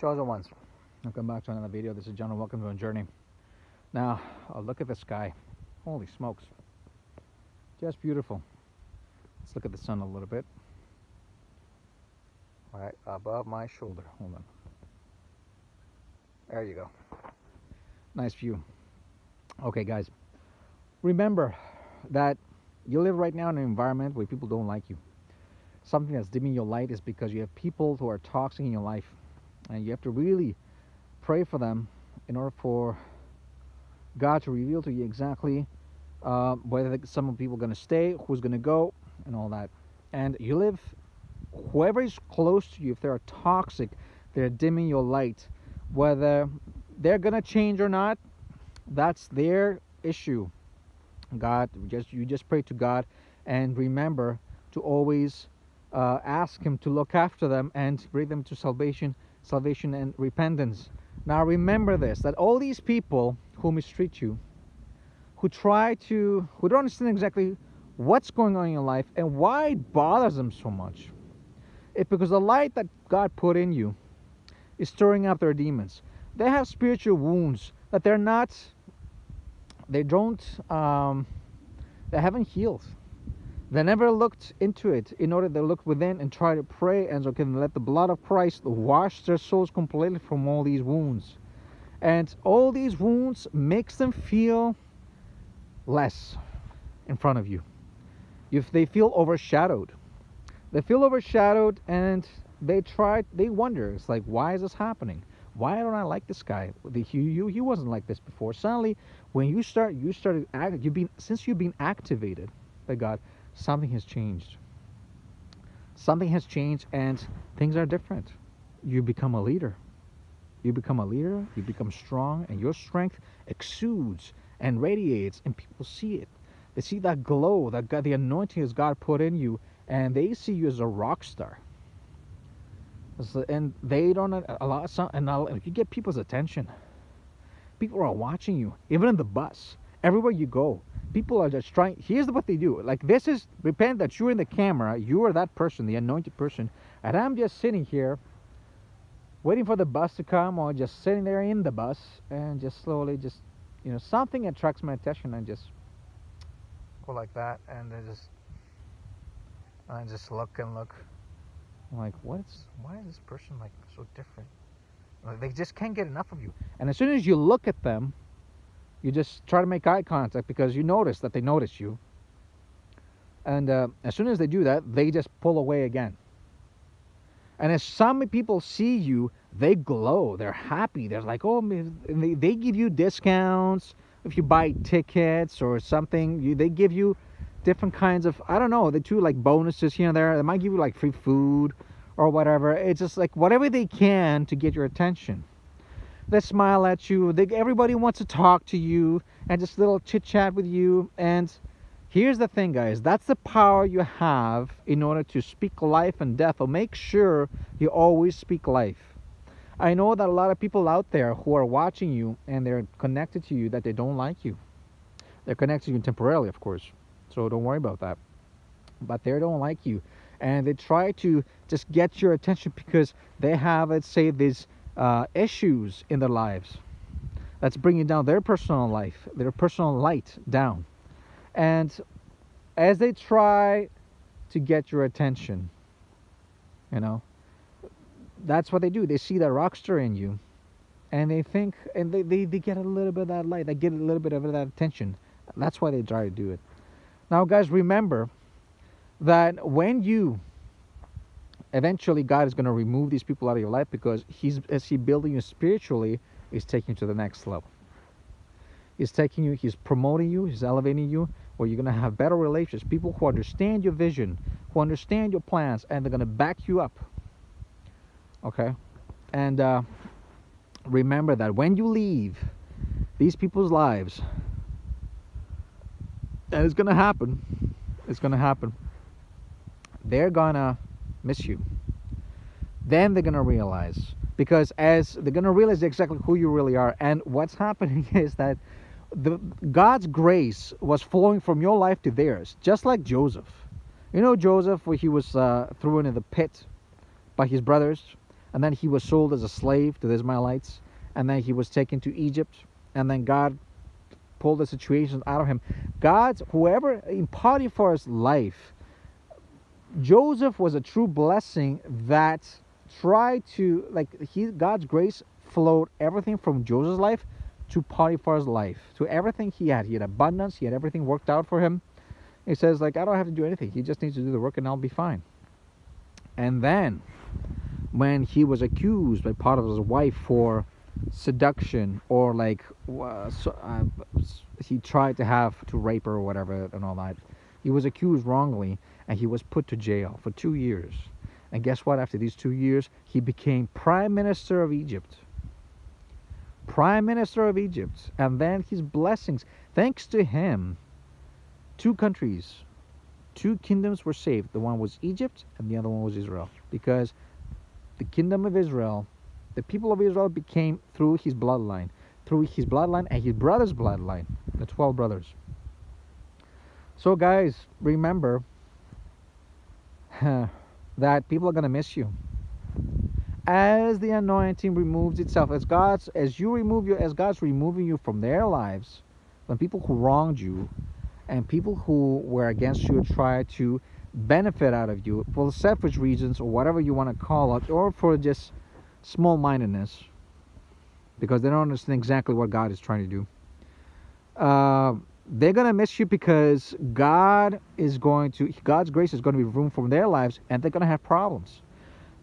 chosen ones. Welcome back to another video. This is John and welcome to a journey. Now, look at the sky. Holy smokes. Just beautiful. Let's look at the sun a little bit. Right above my shoulder. Hold on. There you go. Nice view. Okay, guys. Remember that you live right now in an environment where people don't like you. Something that's dimming your light is because you have people who are toxic in your life. And you have to really pray for them in order for God to reveal to you exactly whether some people are going to stay, who's going to go, and all that. And you live, whoever is close to you, if they're toxic, they're dimming your light. Whether they're going to change or not, that's their issue. God, you just pray to God and remember to always ask Him to look after them and bring them to salvation and repentance. Now remember this, that all these people who mistreat you, who don't understand exactly what's going on in your life and why it bothers them so much, it's because the light that God put in you is stirring up their demons. They have spiritual wounds that they haven't healed. They never looked into it. In order, they look within and try to pray and so can let the blood of Christ wash their souls completely from all these wounds. And all these wounds makes them feel less in front of you. If they feel overshadowed, and they wonder, it's like, why is this happening? Why don't I like this guy? He wasn't like this before. Suddenly, when you've been activated by God, something has changed. Something has changed and things are different. You become a leader. You become a leader, you become strong, and your strength exudes and radiates, and people see it. They see that glow, that God, the anointing is God put in you, and they see you as a rock star. And they don't allow some, and you get people's attention. People are watching you, even in the bus, everywhere you go. People are just trying. Here's what they do. Like, this is, repent that you're in the camera. You are that person, the anointed person. And I'm just sitting here waiting for the bus to come, or just sitting there in the bus and just slowly just, you know, something attracts my attention and just go like that. And I just look and look. I'm like, why is this person like so different? Like, they just can't get enough of you. And as soon as you look at them, you just try to make eye contact because you notice that they notice you. And as soon as they do that, they just pull away again. And as some people see you, they glow. They're happy. They're like, oh, they give you discounts if you buy tickets or something. They give you different kinds of, I don't know, they do like bonuses here and there. They might give you like free food or whatever. It's just like whatever they can to get your attention. They smile at you. Everybody wants to talk to you and just little chit chat with you. And here's the thing, guys, that's the power you have in order to speak life and death, or make sure you always speak life. I know that a lot of people out there who are watching you and they're connected to you, that they don't like you. They're connected to you temporarily, of course. So don't worry about that. But they don't like you. And they try to just get your attention because they have, let's say, these issues in their lives that's bringing down their personal life, their personal light down. And as they try to get your attention, you know, that's what they do. They see that rock star in you, and they think, and they get a little bit of that light. They get a little bit of that attention. That's why they try to do it. Now, guys, remember that when you eventually, God is going to remove these people out of your life because as He's building you spiritually, He's taking you to the next level. He's taking you, He's promoting you, He's elevating you, where you're going to have better relationships, people who understand your vision, who understand your plans, and they're going to back you up. Okay? And remember that when you leave these people's lives, and it's going to happen, it's going to happen, they're going to miss you. Then they're going to realize, because as they're going to realize exactly who you really are. And what's happening is that God's grace was flowing from your life to theirs, just like Joseph. You know Joseph, where he was thrown in the pit by his brothers, and then he was sold as a slave to the Ishmaelites, and then he was taken to Egypt, and then God pulled the situation out of him. God's, whoever in Potiphar's life, Joseph was a true blessing that tried to, like, God's grace flowed everything from Joseph's life to Potiphar's life, to everything he had. He had abundance, he had everything worked out for him. He says, like, I don't have to do anything. He just needs to do the work and I'll be fine. And then when he was accused by Potiphar's wife for seduction, or like he tried to rape her or whatever and all that, he was accused wrongly and he was put to jail for 2 years. And guess what? After these 2 years, he became prime minister of Egypt. Prime minister of Egypt. And then his blessings, thanks to him, 2 countries, 2 kingdoms were saved. The one was Egypt and the other one was Israel, because the kingdom of Israel, the people of Israel, became through his bloodline and his brother's bloodline, the 12 brothers. So guys, remember that people are going to miss you. As the anointing removes itself, as God's removing you from their lives, when people who wronged you and people who were against you try to benefit out of you for selfish reasons or whatever you want to call it, or for just small-mindedness, because they don't understand exactly what God is trying to do. They're going to miss you, because God's grace is going to be removed from their lives, and they're going to have problems.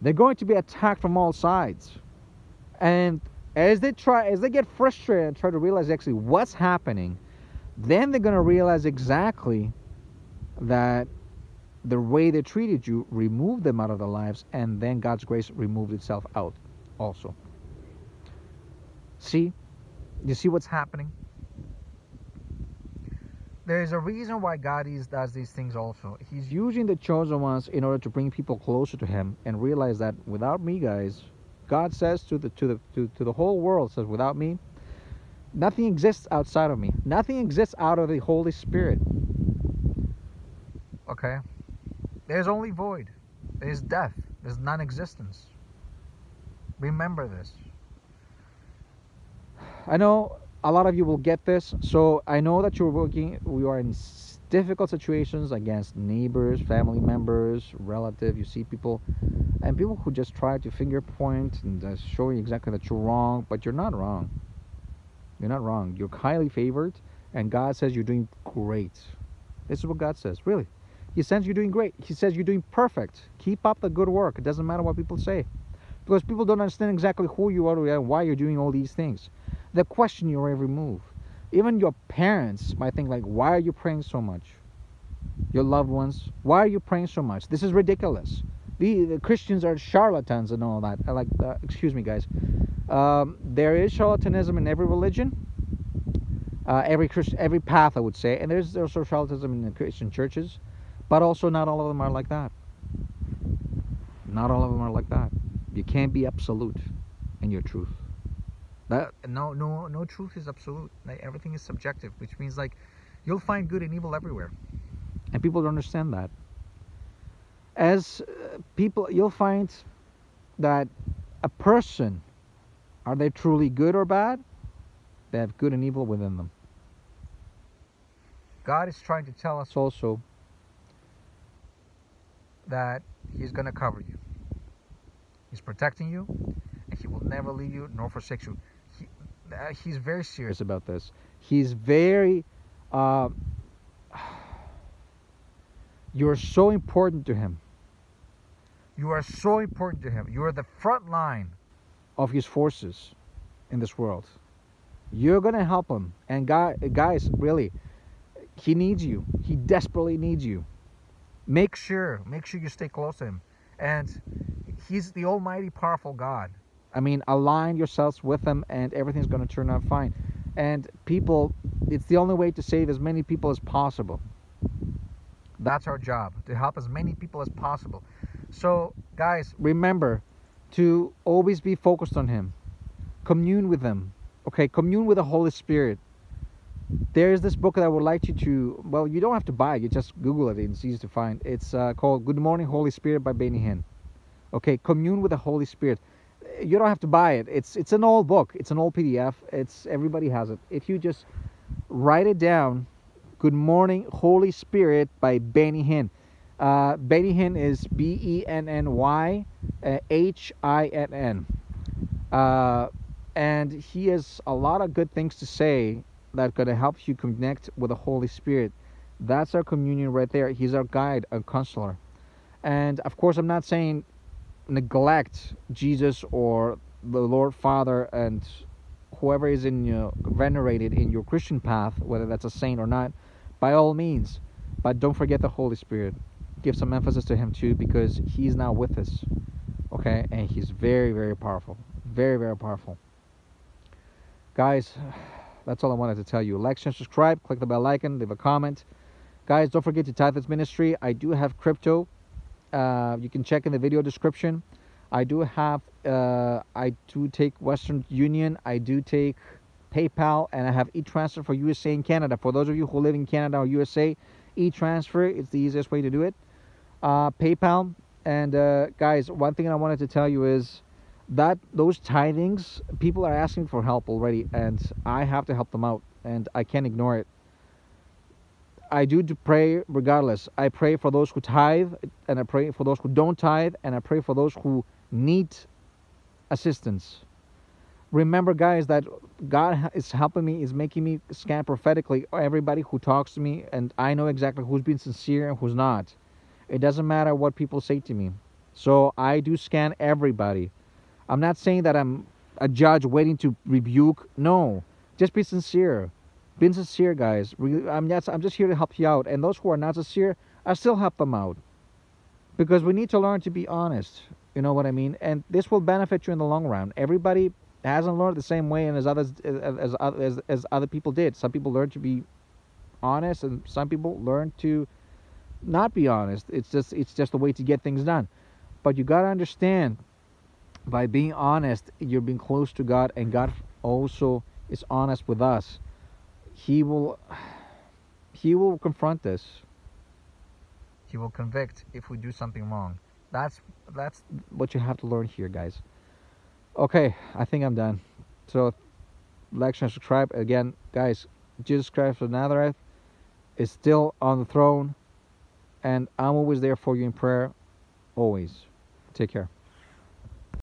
They're going to be attacked from all sides. And as they get frustrated and try to realize actually what's happening, then they're going to realize exactly that the way they treated you removed them out of their lives, and then God's grace removed itself out also. See? You see what's happening? There is a reason why God does these things also. He's using the chosen ones in order to bring people closer to him, and realize that without me, guys, God says to the whole world, says, without me, nothing exists outside of me. Nothing exists out of the Holy Spirit. Okay? There's only void. There's death. There's non-existence. Remember this. I know a lot of you will get this. So I know that you are in difficult situations against neighbors, family members, relatives. You see people, and people who just try to finger point and show you exactly that you're wrong, but you're not wrong. You're not wrong. You're highly favored, and God says you're doing great. This is what God says, really. He says you're doing great. He says you're doing perfect. Keep up the good work. It doesn't matter what people say, because people don't understand exactly who you are and why you're doing all these things. They question your every move. Even your parents might think, like, why are you praying so much? Your loved ones, why are you praying so much? This is ridiculous. The Christians are charlatans and all that. Excuse me, guys. There is charlatanism in every religion, every path, I would say. And there's also charlatanism in the Christian churches, but also not all of them are like that. Not all of them are like that. You can't be absolute in your truth. No truth is absolute. Like, everything is subjective, which means, like, you'll find good and evil everywhere, and people don't understand that. As people, you'll find that a person, are they truly good or bad? They have good and evil within them. God is trying to tell us also that He's going to cover you. He's protecting you, and He will never leave you nor forsake you. He's very serious about this. He's very, you're so important to Him. You are so important to Him. You are the front line of His forces in this world. You're going to help Him. And guys, really, He needs you. He desperately needs you. Make sure you stay close to Him. And He's the almighty, powerful God. I mean, align yourselves with Him, and everything's going to turn out fine. And people, it's the only way to save as many people as possible. That's our job, to help as many people as possible. So, guys, remember to always be focused on Him. Commune with Him. Okay, commune with the Holy Spirit. There is this book that I would like you to, well, you don't have to buy it. You just Google it. It's easy to find. It's called Good Morning, Holy Spirit by Benny Hinn. Okay, commune with the Holy Spirit. you don't have to buy it. It's an old book. It's an old PDF. Everybody has it. If you just write it down, Good Morning, Holy Spirit by Benny Hinn. Benny Hinn is B-E-N-N-Y-H-I-N-N. And he has a lot of good things to say that are going to help you connect with the Holy Spirit. That's our communion right there. He's our guide, our counselor. And of course, I'm not saying neglect Jesus or the Lord Father and whoever is venerated in your Christian path, whether that's a saint or not, by all means. But don't forget the Holy Spirit. Give some emphasis to him too, because he's now with us. Okay? And he's very, very powerful. Very, very powerful. Guys, that's all I wanted to tell you. Like, share, subscribe, click the bell icon, leave a comment. Guys, don't forget to tithe this ministry. I do have crypto. You can check in the video description. I do have, I do take Western Union. I do take PayPal, and I have e-transfer for USA and Canada. For those of you who live in Canada or USA, e-transfer, it's the easiest way to do it. PayPal. And guys, one thing I wanted to tell you is that those tithings, people are asking for help already, and I have to help them out, and I can't ignore it. I do pray regardless. I pray for those who tithe, and I pray for those who don't tithe, and I pray for those who need assistance. Remember, guys, that God is helping me, is making me scan prophetically everybody who talks to me, and I know exactly who's been sincere and who's not. It doesn't matter what people say to me. So I do scan everybody. I'm not saying that I'm a judge waiting to rebuke. No, just be sincere. Be sincere, guys. I'm just here to help you out. And those who are not sincere, I still help them out. Because we need to learn to be honest. You know what I mean? And this will benefit you in the long run. Everybody hasn't learned the same way and as other people did. Some people learn to be honest, and some people learn to not be honest. It's just a way to get things done. But you got to understand, by being honest, you're being close to God, and God also is honest with us. He will confront us. He will convict if we do something wrong. That's what you have to learn here, guys. Okay, I think I'm done. So, like, share, subscribe. Again, guys, Jesus Christ of Nazareth is still on the throne, and I'm always there for you in prayer, always. Take care.